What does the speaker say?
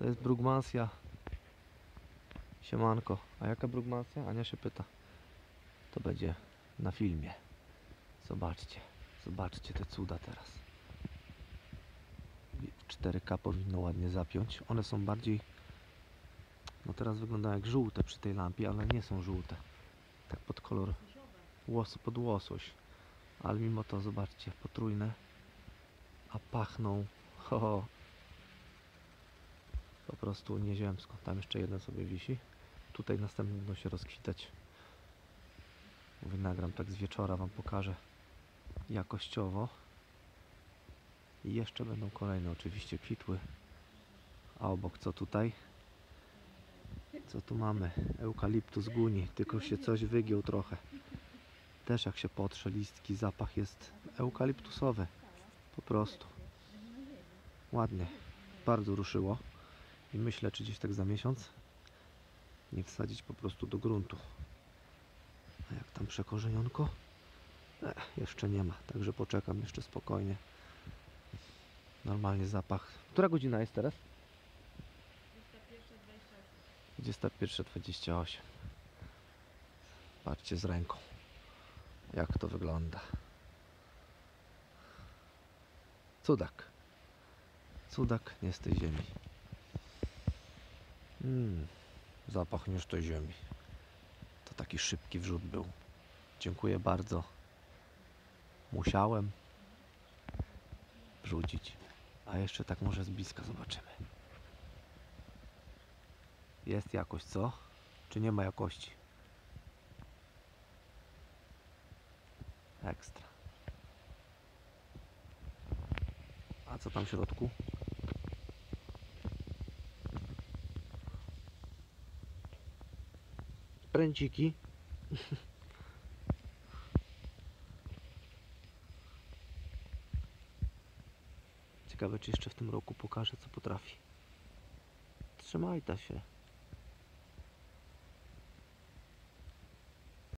To jest Brugmansia. Siemanko. A jaka Brugmansia? Ania się pyta. To będzie na filmie. Zobaczcie. Zobaczcie te cuda teraz. 4K powinno ładnie zapiąć. One są bardziej... No teraz wyglądają jak żółte przy tej lampie, ale nie są żółte. Tak pod kolor pod łosoś. Ale mimo to zobaczcie, potrójne. A pachną... Ho, ho. Po prostu nieziemsko. Tam jeszcze jeden sobie wisi. Tutaj następny będą się rozkwitać. Wynagram tak z wieczora, wam pokażę jakościowo. I jeszcze będą kolejne oczywiście kwitły. A obok co tutaj? Co tu mamy? Eukalyptus gunnii. Tylko się coś wygiął trochę. Też jak się potrze listki, zapach jest eukaliptusowy. Po prostu. Ładnie. Bardzo ruszyło. I myślę, czy gdzieś tak za miesiąc nie wsadzić po prostu do gruntu. A jak tam przekorzenionko? Jeszcze nie ma, także poczekam jeszcze spokojnie. Normalnie zapach. Która godzina jest teraz? 21:28. Patrzcie z ręką, jak to wygląda. Cudak. Cudak nie z tej ziemi. Zapach nie z tej ziemi. To taki szybki wrzut był. Dziękuję bardzo. Musiałem wrzucić. A jeszcze tak może z bliska zobaczymy. Jest jakość, co? Czy nie ma jakości? Ekstra. A co tam w środku? Pręciki. Ciekawe, czy jeszcze w tym roku pokażę, co potrafi. Trzymajta się.